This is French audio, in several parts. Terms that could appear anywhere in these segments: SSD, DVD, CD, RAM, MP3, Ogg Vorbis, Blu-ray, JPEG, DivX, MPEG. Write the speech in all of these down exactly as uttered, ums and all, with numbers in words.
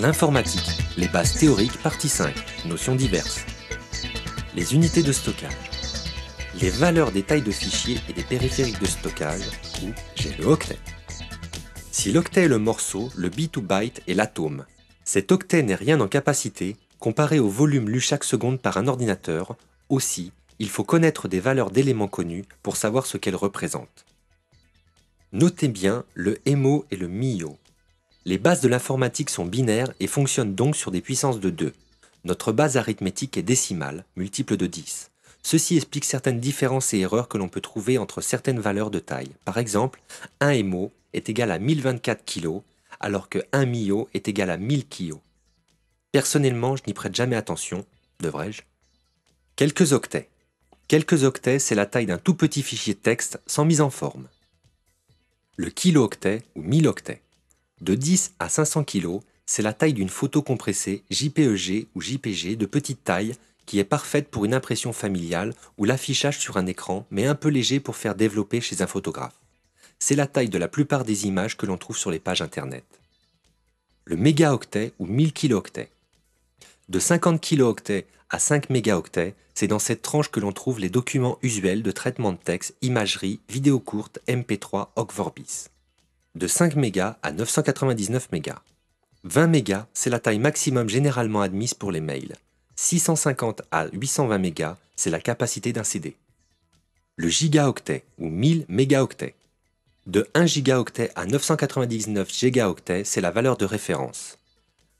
l'informatique, les bases théoriques, partie cinq, notions diverses. Les unités de stockage, les valeurs des tailles de fichiers et des périphériques de stockage, ou j'ai le octet. Si l'octet est le morceau, le bit ou byte est l'atome. Cet octet n'est rien en capacité, comparé au volume lu chaque seconde par un ordinateur. Aussi, il faut connaître des valeurs d'éléments connus pour savoir ce qu'elles représentent. Notez bien le émo et le mio. Les bases de l'informatique sont binaires et fonctionnent donc sur des puissances de deux. Notre base arithmétique est décimale, multiple de dix. Ceci explique certaines différences et erreurs que l'on peut trouver entre certaines valeurs de taille. Par exemple, un émo est égal à mille vingt-quatre kilos, alors que un mio est égal à mille kilos. Personnellement, je n'y prête jamais attention, devrais-je? Quelques octets. Quelques octets, c'est la taille d'un tout petit fichier texte sans mise en forme. Le kilo-octet ou mille octets. De dix à cinq cents kilos, c'est la taille d'une photo compressée J P E G ou J P G de petite taille qui est parfaite pour une impression familiale ou l'affichage sur un écran, mais un peu léger pour faire développer chez un photographe. C'est la taille de la plupart des images que l'on trouve sur les pages internet. Le mégaoctet ou mille kilo-octets. De cinquante kilo-octets à cinq mégaoctets, c'est dans cette tranche que l'on trouve les documents usuels de traitement de texte, imagerie, vidéos courtes, M P trois, Ogg Vorbis. De cinq mégas à neuf cent quatre-vingt-dix-neuf mégas. vingt mégas, c'est la taille maximum généralement admise pour les mails. six cent cinquante à huit cent vingt mégas, c'est la capacité d'un C D. Le gigaoctet ou mille mégaoctets. De un gigaoctet à neuf cent quatre-vingt-dix-neuf gigaoctets, c'est la valeur de référence.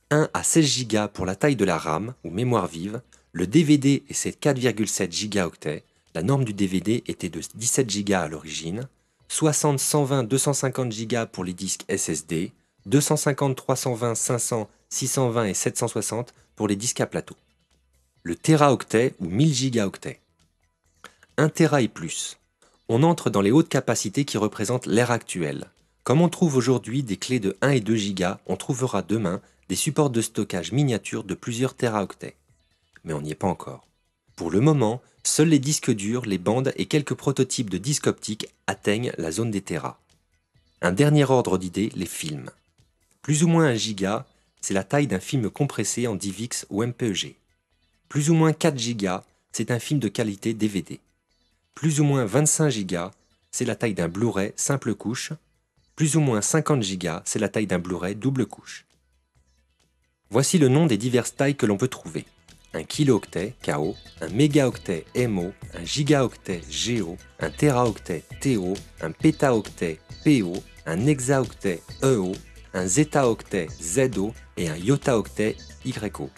un à seize gigas pour la taille de la RAM ou mémoire vive, le D V D est de quatre virgule sept gigaoctets, la norme du D V D était de dix-sept gigas à l'origine, soixante, cent vingt, deux cent cinquante gigas pour les disques S S D, deux cent cinquante, trois cent vingt, cinq cents, six cent vingt et sept cent soixante pour les disques à plateau. Le téraoctet ou mille gigaoctets. un téra et plus. On entre dans les hautes capacités qui représentent l'ère actuelle. Comme on trouve aujourd'hui des clés de un et deux gigas, on trouvera demain des supports de stockage miniatures de plusieurs téraoctets. Mais on n'y est pas encore. Pour le moment, seuls les disques durs, les bandes et quelques prototypes de disques optiques atteignent la zone des téras. Un dernier ordre d'idée, les films. Plus ou moins un giga, c'est la taille d'un film compressé en DivX ou M P E G. Plus ou moins quatre gigas, c'est un film de qualité D V D. Plus ou moins vingt-cinq gigas, c'est la taille d'un Blu-ray simple couche. Plus ou moins cinquante gigas, c'est la taille d'un Blu-ray double couche. Voici le nom des diverses tailles que l'on peut trouver. Un kilo-octet, K O, un mégaoctet, M O, un gigaoctet, G O, un téraoctet, T O, un pétaoctet, P O, un hexaoctet, E O, un zétaoctet, Z O et un yotaoctet, Y O.